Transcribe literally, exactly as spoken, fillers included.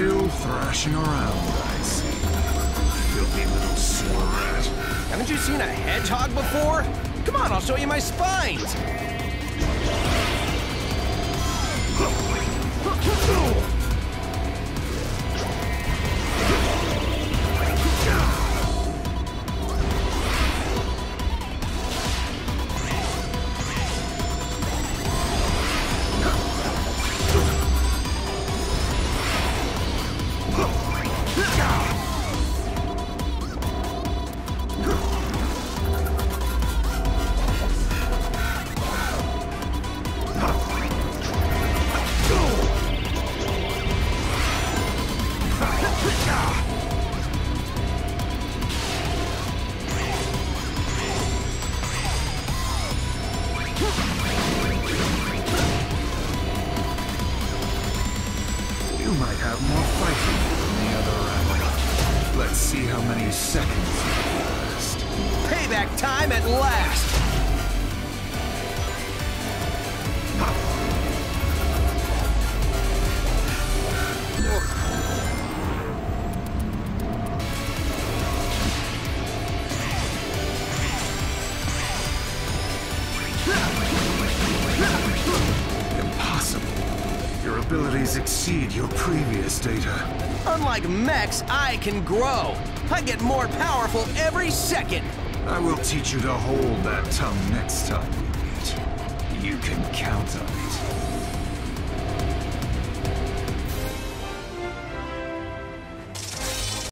Still thrashing around, I see. Filthy little sewer rat. Haven't you seen a hedgehog before? Come on, I'll show you my spines! You might have more fighting than the other round. Let's see how many seconds you last. Payback time at last! Abilities exceed your previous data. Unlike mechs, I can grow. I get more powerful every second. I will teach you to hold that tongue next time we meet. You can count on me.